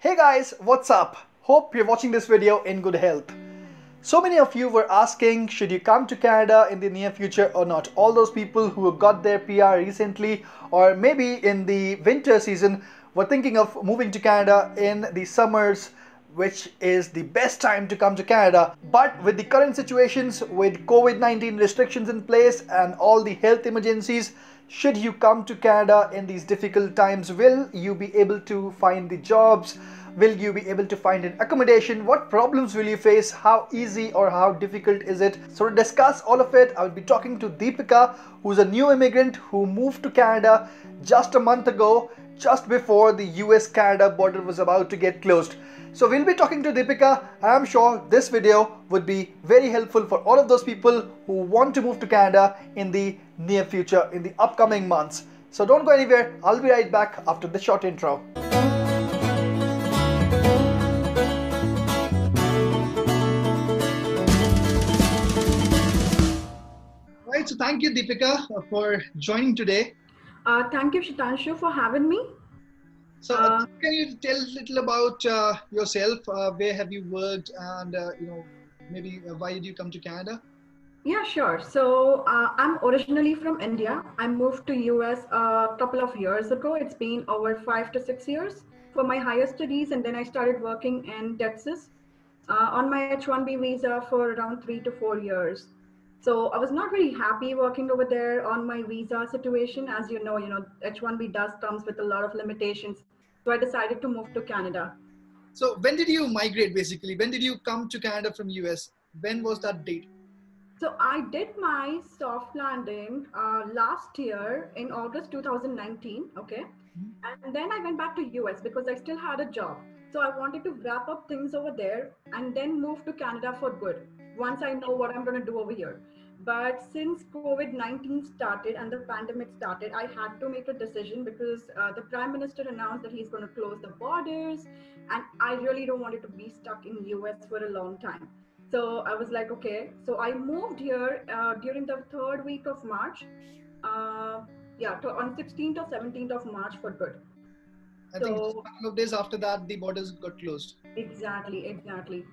Hey guys, what's up? Hope you're watching this video in good health. So many of you were asking, should you come to Canada in the near future or not? All those people who got their PR recently or maybe in the winter season were thinking of moving to Canada in the summers, which is the best time to come to Canada. But with the current situations, with COVID-19 restrictions in place and all the health emergencies, should you come to Canada in these difficult times? Will you be able to find the jobs? Will you be able to find an accommodation? What problems will you face? How easy or how difficult is it? So to discuss all of it, I will be talking to Deepika, who's a new immigrant who moved to Canada just a month ago, just before the US-Canada border was about to get closed. So we'll be talking to Deepika. I'm sure this video would be very helpful for all of those people who want to move to Canada in the near future, in the upcoming months. So don't go anywhere. I'll be right back after the short intro. Right, so thank you Deepika for joining today. Thank you Shitanshu for having me. So can you tell a little about yourself? Where have you worked and maybe why did you come to Canada? Yeah, sure. So I'm originally from India. I moved to US a couple of years ago. It's been over 5 to 6 years for my higher studies, and then I started working in Texas on my H-1B visa for around 3 to 4 years. So I was not very happy working over there on my visa situation. As you know, H-1B comes with a lot of limitations. So I decided to move to Canada. So when did you migrate basically? When did you come to Canada from US? When was that date? So I did my soft landing last year in August 2019, okay? Mm-hmm. And then I went back to US because I still had a job. So I wanted to wrap up things over there and then move to Canada for good, once I know what I'm going to do over here. But since COVID-19 started and the pandemic started, I had to make a decision because the Prime Minister announced that he's going to close the borders, and I really don't want it to be stuck in US for a long time. So I was like, okay, so I moved here during the 3rd week of March, on 16th or 17th of March for good. I think just a couple of days after that, the borders got closed. Exactly.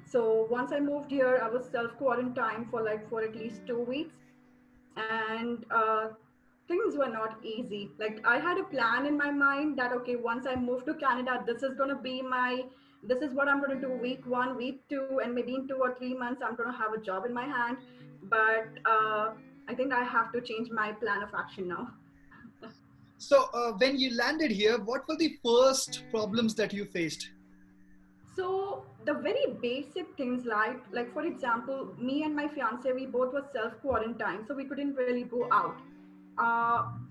So once I moved here, I was self-quarantined for at least 2 weeks, and things were not easy. Like I had a plan in my mind that, okay, once I move to Canada, this is what I'm going to do week 1, week 2, and maybe in 2 or 3 months, I'm going to have a job in my hand. But I think I have to change my plan of action now. So when you landed here, what were the first problems that you faced? So the very basic things like for example, me and my fiance, we both were self-quarantined, so we couldn't really go out.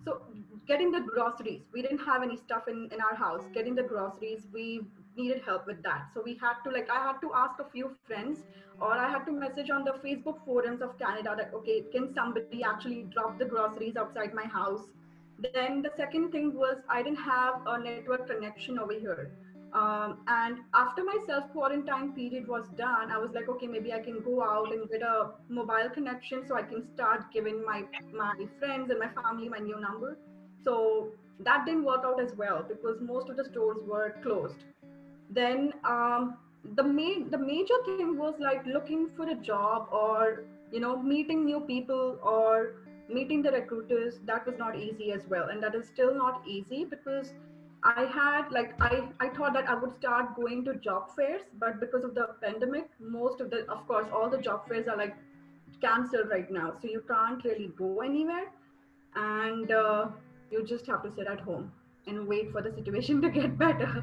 So getting the groceries, we didn't have any stuff in our house. Getting the groceries, we needed help with that. So we had to I had to ask a few friends, or I had to message on the Facebook forums of Canada that, okay, can somebody actually drop the groceries outside my house? Then the second thing was I didn't have a network connection over here. And after my self-quarantine period was done, I was like, okay, maybe I can go out and get a mobile connection so I can start giving my friends and my family my new number. So that didn't work out as well because most of the stores were closed. Then the major thing was looking for a job or, meeting new people or meeting the recruiters. That was not easy as well, and that is still not easy because I had I thought that I would start going to job fairs, but because of the pandemic, all the job fairs are cancelled right now, so you can't really go anywhere, and you just have to sit at home and wait for the situation to get better.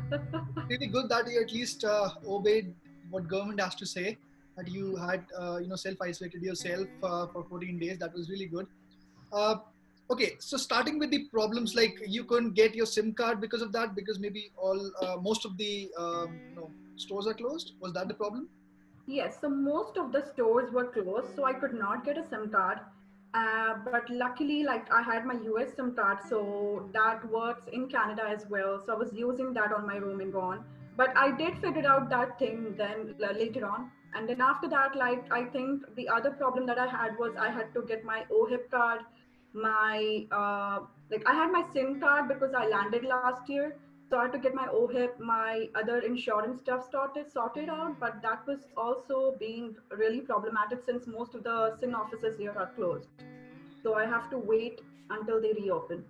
Really good that you at least obeyed what government has to say, that you had self-isolated yourself for 14 days. That was really good. Okay, so starting with the problems, you couldn't get your SIM card because of that, because maybe most of the stores are closed. Was that the problem? Yes, so most of the stores were closed, so I could not get a SIM card. But luckily, I had my US SIM card, so that works in Canada as well. So I was using that on my roam and gone. But I did figure out that thing then later on. And then after that, I think the other problem that I had was I had to get my OHIP card. I had my SIN card because I landed last year. So I had to get my OHIP, my other insurance stuff sorted out, but that was also being really problematic since most of the SIN offices here are closed. So I have to wait until they reopen.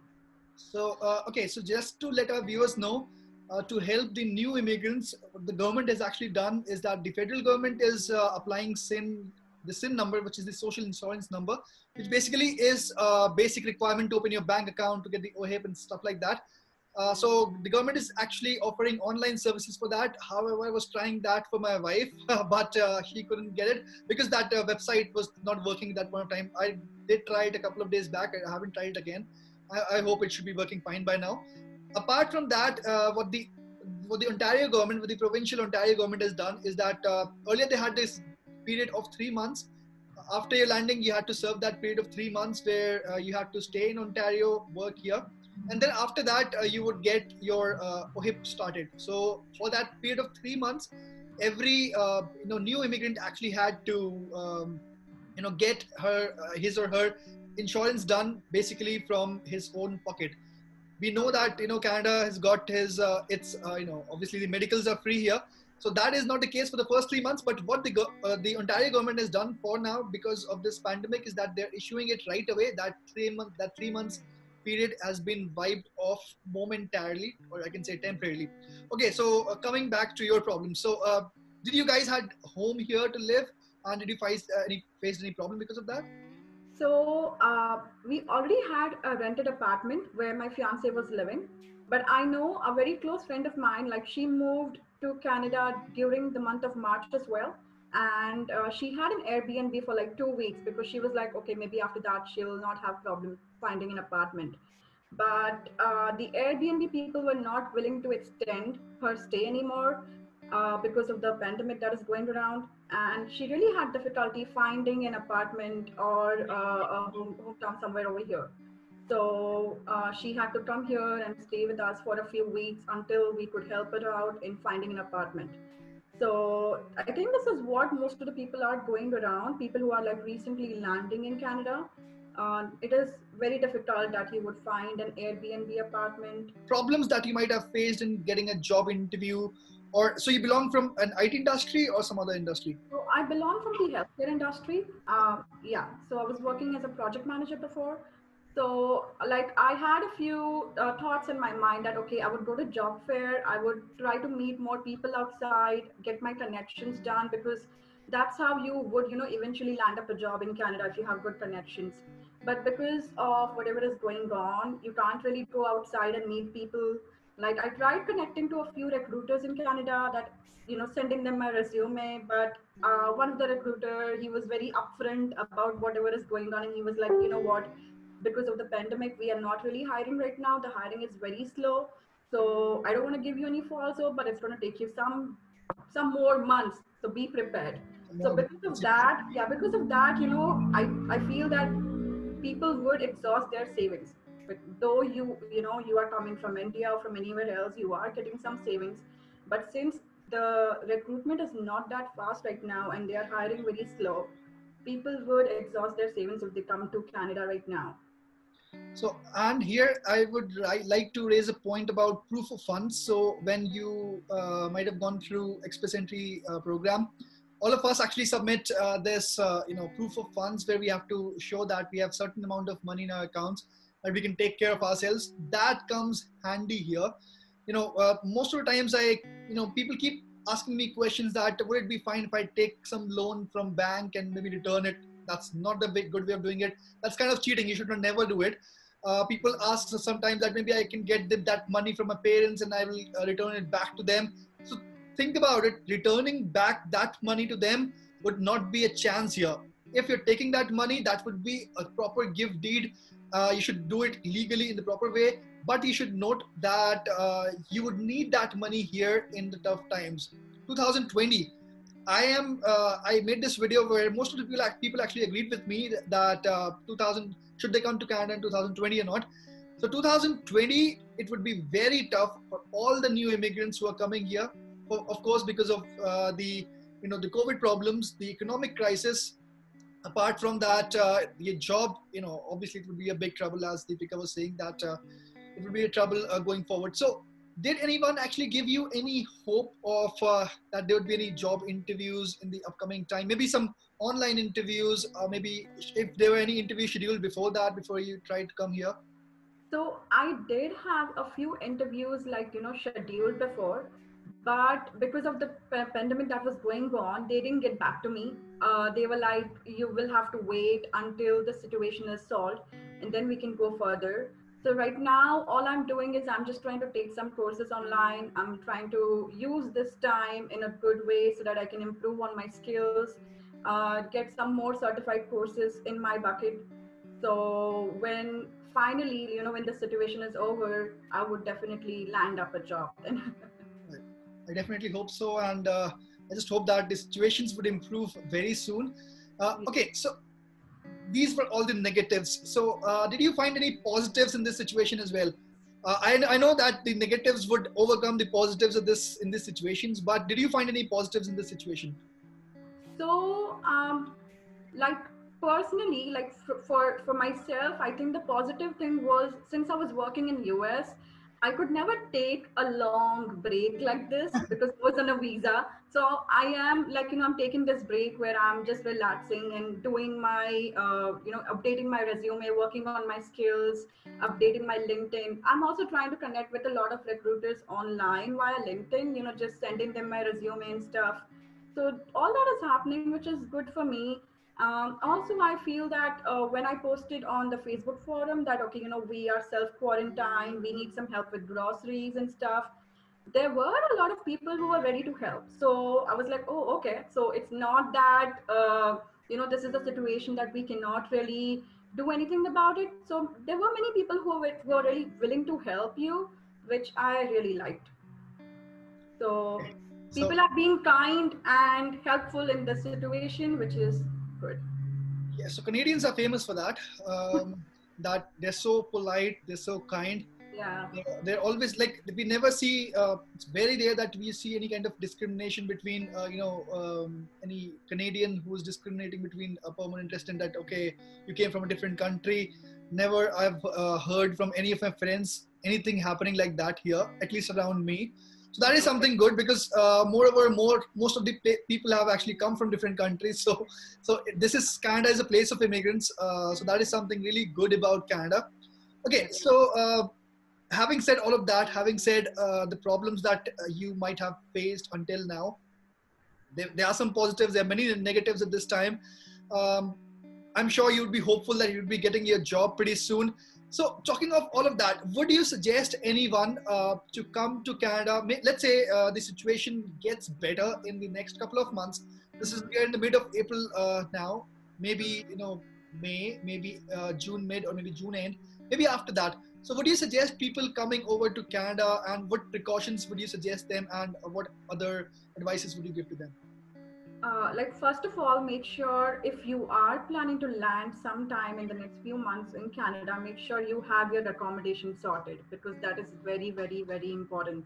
So, okay, so just to let our viewers know, to help the new immigrants, what the government has actually done is that the federal government is applying SIN, the SIN number, which is the social insurance number, which basically is a basic requirement to open your bank account, to get the OHIP and stuff like that. So the government is actually offering online services for that. However, I was trying that for my wife, but she couldn't get it because that website was not working at that point of time. I did try it a couple of days back. I haven't tried it again. I hope it should be working fine by now. Apart from that, what the Ontario government, what the provincial Ontario government has done is that earlier they had this period of 3 months. After your landing, you had to serve that period of 3 months where you had to stay in Ontario, work here. And then after that, you would get your OHIP started. So for that period of 3 months, every new immigrant actually had to get his or her insurance done basically from his own pocket. We know that Canada has got his obviously the medicals are free here. So that is not the case for the first 3 months. But what the Ontario government has done for now because of this pandemic is that they're issuing it right away. That three months period has been wiped off momentarily, or I can say temporarily. Okay, so coming back to your problem. So did you guys had home here to live, and did you face any problem because of that? So we already had a rented apartment where my fiance was living, but I know a very close friend of mine, like she moved to Canada during the month of March as well. And she had an Airbnb for like 2 weeks because she was like, okay, maybe after that she will not have problem finding an apartment. But the Airbnb people were not willing to extend her stay anymore because of the pandemic that is going around. And she really had difficulty finding an apartment or a hometown somewhere over here. So she had to come here and stay with us for a few weeks until we could help her out in finding an apartment. So I think this is what most of the people are going around, people who are like recently landing in Canada. It is very difficult that you would find an Airbnb apartment. Problems that you might have faced in getting a job interview, or so you belong from an IT industry or some other industry? So I belong from the healthcare industry. Yeah, so I was working as a project manager before. So like I had a few thoughts in my mind that, okay, I would go to job fair. I would try to meet more people outside, get my connections done, because that's how you would, eventually land up a job in Canada if you have good connections. But because of whatever is going on, you can't really go outside and meet people. Like I tried connecting to a few recruiters in Canada that, sending them my resume, but one of the recruiter, he was very upfront about whatever is going on. And he was like, you know what? Because of the pandemic, we are not really hiring right now. The hiring is very slow. So I don't want to give you any false hope, but it's going to take you some more months. So be prepared. So because of that, I feel that people would exhaust their savings. But though you are coming from India or from anywhere else, you are getting some savings. But since the recruitment is not that fast right now and they are hiring very slow, people would exhaust their savings if they come to Canada right now. So, and here I would like to raise a point about proof of funds. So when you might have gone through Express Entry program, all of us actually submit this, proof of funds where we have to show that we have certain amount of money in our accounts that we can take care of ourselves. That comes handy here. Most of the times people keep asking me questions that would it be fine if I take some loan from bank and maybe return it. That's not the good way of doing it. That's kind of cheating. You should never do it. People ask sometimes that maybe I can get that money from my parents and I will return it back to them. So think about it. Returning back that money to them would not be a chance here. If you're taking that money, that would be a proper gift deed. You should do it legally in the proper way. But you should note that you would need that money here in the tough times. 2020, I made this video where most of the people actually agreed with me that should they come to Canada in 2020 or not. So 2020, it would be very tough for all the new immigrants who are coming here. Of course, because of the COVID problems, the economic crisis. Apart from that, your job, obviously it would be a big trouble, as Deepika was saying that. It will be a trouble going forward. So Did anyone actually give you any hope of that there would be any job interviews in the upcoming time? Maybe some online interviews, or maybe if there were any interviews scheduled before that, before you tried to come here? So I did have a few interviews, like, you know, scheduled before, but because of the pandemic that was going on, they didn't get back to me. They were like, you will have to wait until the situation is solved and then we can go further. So right now, all I'm doing is I'm just trying to take some courses online. I'm trying to use this time in a good way so that I can improve on my skills, get some more certified courses in my bucket. So when finally, you know, when the situation is over, I would definitely land up a job then. I definitely hope so. And I just hope that the situations would improve very soon. Okay, so these were all the negatives. So did you find any positives in this situation as well? I know that the negatives would overcome the positives of this in these situations, but did you find any positives in this situation? So like personally, like for myself, I think the positive thing was, since I was working in US, I could never take a long break like this because I was on a visa. So I am like, you know, I'm taking this break where I'm just relaxing and doing my, you know, updating my resume, working on my skills, updating my LinkedIn. I'm also trying to connect with a lot of recruiters online via LinkedIn, you know, just sending them my resume and stuff. So all that is happening, which is good for me. Also, I feel that when I posted on the Facebook forum that, okay, you know, we are self-quarantined, we need some help with groceries and stuff, there were a lot of people who were ready to help. So I was like, oh, okay. So it's not that, you know, this is a situation that we cannot really do anything about it. So there were many people who were really willing to help you, which I really liked. So people are being kind and helpful in this situation, which is good. Yeah, so Canadians are famous for that. That they're so polite, they're so kind. Yeah. They're always like, we never see, it's very rare that we see any kind of discrimination between, you know, any Canadian who's discriminating between a permanent resident that, okay, you came from a different country. Never I've heard from any of my friends anything happening like that here, at least around me. So that is something good because moreover, most of the people have actually come from different countries. So this is, Canada is a place of immigrants. So that is something really good about Canada. Okay, so having said all of that, having said the problems that you might have faced until now, there are some positives, there are many negatives at this time. I'm sure you'd be hopeful that you'd be getting your job pretty soon. So talking of all of that, would you suggest anyone to come to Canada? Let's say the situation gets better in the next couple of months. This is, we are in the mid of April now, maybe, you know, May, maybe June mid or maybe June end, maybe after that. So would you suggest people coming over to Canada, and what precautions would you suggest them, and what other advices would you give to them? Like, first of all, make sure if you are planning to land sometime in the next few months in Canada, make sure you have your accommodation sorted, because that is very, very, very important.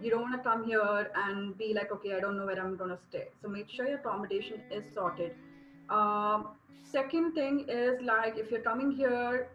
You don't want to come here and be like, okay, I don't know where I'm going to stay. So make sure your accommodation is sorted. Second thing is, like, if you're coming here,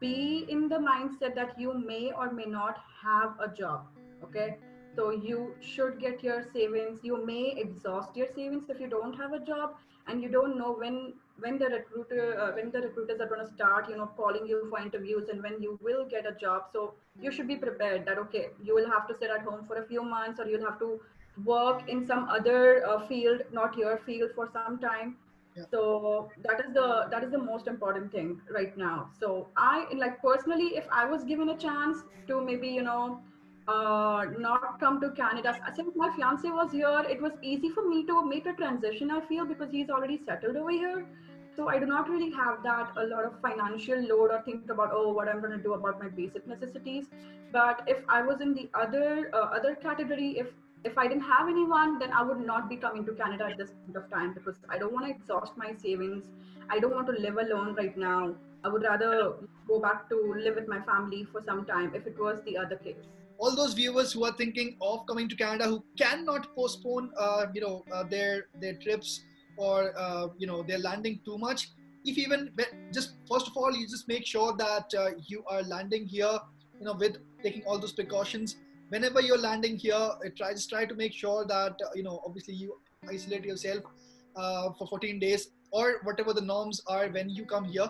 be in the mindset that you may or may not have a job. Okay. So you should get your savings. You may exhaust your savings if you don't have a job, and you don't know when the recruiters are going to start, you know, calling you for interviews and when you will get a job. So you should be prepared that, okay, you will have to sit at home for a few months, or you'll have to work in some other field, not your field, for some time. Yeah. So that is the most important thing right now. So I, like, personally, if I was given a chance to maybe, you know, not come to Canada. Since my fiance was here, it was easy for me to make a transition, I feel, because he's already settled over here. So I do not really have that a lot of financial load, or think about, oh, what I'm going to do about my basic necessities. But if I was in the other category, if I didn't have anyone, then I would not be coming to Canada at this point of time, because I don't want to exhaust my savings. I don't want to live alone right now. I would rather go back to live with my family for some time if it was the other case. All those viewers who are thinking of coming to Canada, who cannot postpone, you know, their trips, or you know, their landing too much. If even just, first of all, you just make sure that you are landing here, you know, with taking all those precautions. whenever you're landing here, just try to make sure that, obviously you isolate yourself for 14 days or whatever the norms are when you come here.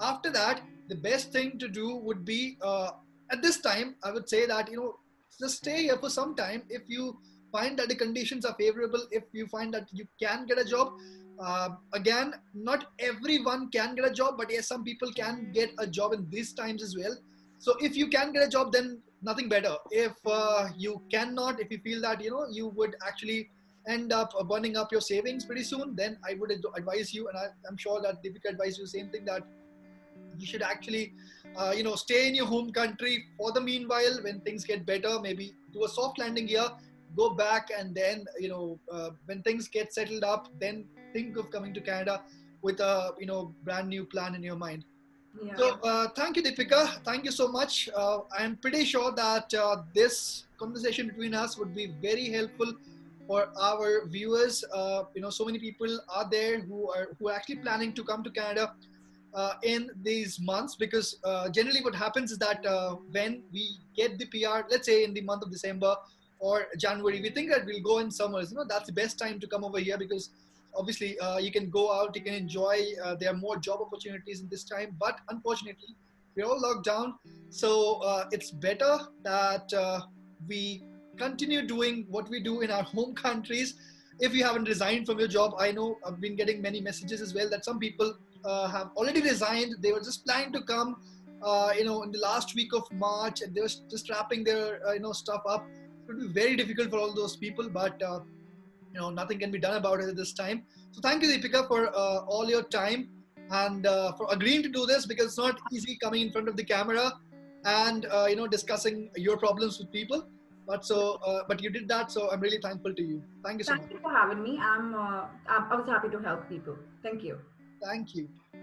After that, the best thing to do would be, at this time, I would say that, just stay here for some time. If you find that the conditions are favorable, if you find that you can get a job, again, not everyone can get a job, but yes, some people can get a job in these times as well. So if you can get a job, then nothing better. If you cannot, if you feel that, you would actually end up burning up your savings pretty soon, then I would advise you, and I'm sure that Deepika advised you the same thing, that you should actually, stay in your home country for the meanwhile. When things get better, maybe do a soft landing here, go back, and then, when things get settled up, then think of coming to Canada with a, brand new plan in your mind. Yeah. So thank you, Deepika. Thank you so much. I'm pretty sure that this conversation between us would be very helpful for our viewers. So many people are there who are actually planning to come to Canada in these months, because generally what happens is that when we get the PR, let's say in the month of December or January, we think that we'll go in summers. That's the best time to come over here, because obviously you can go out, you can enjoy, there are more job opportunities in this time, but unfortunately we're all locked down. So it's better that we continue doing what we do in our home countries. If you haven't resigned from your job, I know I've been getting many messages as well that some people have already resigned. They were just planning to come in the last week of March, and they were just wrapping their stuff up. It would be very difficult for all those people, but nothing can be done about it at this time. So thank you, Deepika, for all your time and for agreeing to do this, because it's not easy coming in front of the camera and, discussing your problems with people. But so, but you did that. So I'm really thankful to you. Thank you so much. Thank you for having me. I was happy to help people. Thank you. Thank you.